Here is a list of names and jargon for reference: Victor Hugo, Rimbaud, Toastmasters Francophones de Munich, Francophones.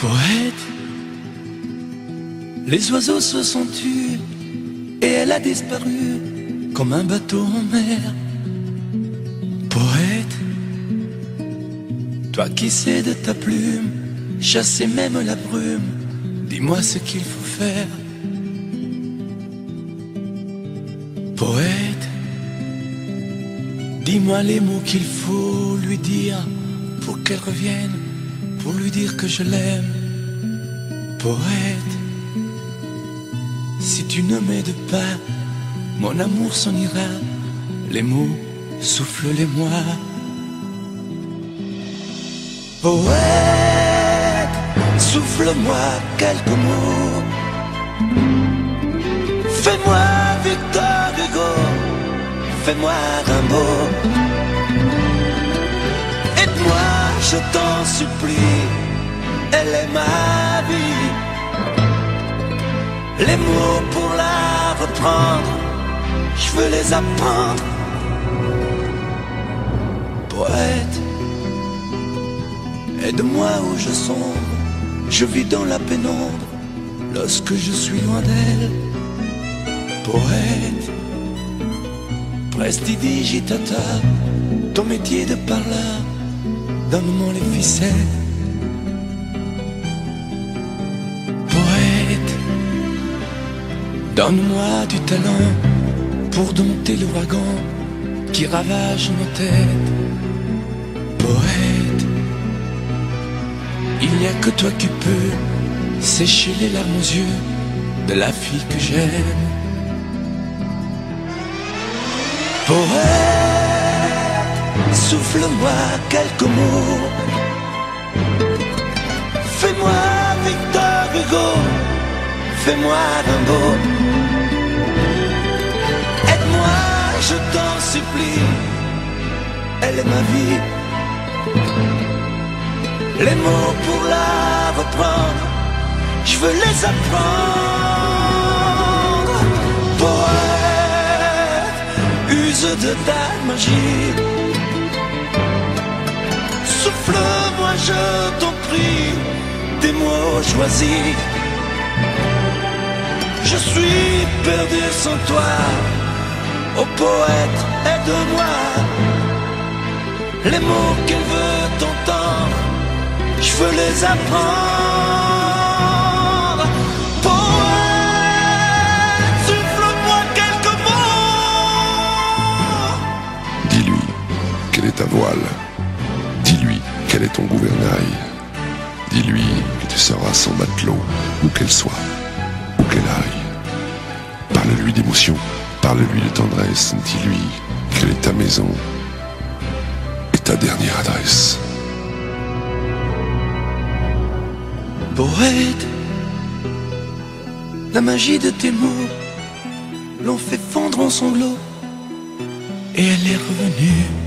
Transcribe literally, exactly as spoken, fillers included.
Poète, les oiseaux se sont tus et elle a disparu comme un bateau en mer. Poète, toi qui sais de ta plume chasser même la brume, dis-moi ce qu'il faut faire. Poète, dis-moi les mots qu'il faut lui dire pour qu'elle revienne, pour lui dire que je l'aime. Poète, si tu ne m'aides pas, mon amour s'en ira, les mots souffle-les-moi. Poète, souffle-moi quelques mots, fais-moi Victor Hugo, fais-moi Rimbaud. Aide-moi, je t'en supplie, elle est ma vie. Les mots pour la reprendre, je veux les apprendre. Poète, aide-moi où je sombre, je vis dans la pénombre lorsque je suis loin d'elle. Poète, prestidigitata, ton métier de par là, donne-moi les ficelles. Poète, donne-moi du talent pour dompter l'ouragan qui ravage nos têtes. Poète, il n'y a que toi qui peux sécher les larmes aux yeux de la fille que j'aime. Poète, souffle-moi quelques mots, fais-moi Victor Hugo, fais-moi Rimbaud. Aide-moi, je t'en supplie, elle est ma vie. Les mots pour la reprendre, je veux les apprendre. Poète, use de ta magie, souffle-moi je t'en prie des mots choisis. Je suis perdu sans toi, ô poète aide-moi. Les mots qu'elle veut entendre, je veux les apprendre. Ta voile, dis-lui quel est ton gouvernail, dis-lui que tu seras sans matelot, où qu'elle soit, où qu'elle aille. Parle-lui d'émotion, parle-lui de tendresse, dis-lui quelle est ta maison et ta dernière adresse. Poète, la magie de tes mots l'ont fait fondre en sanglots et elle est revenue.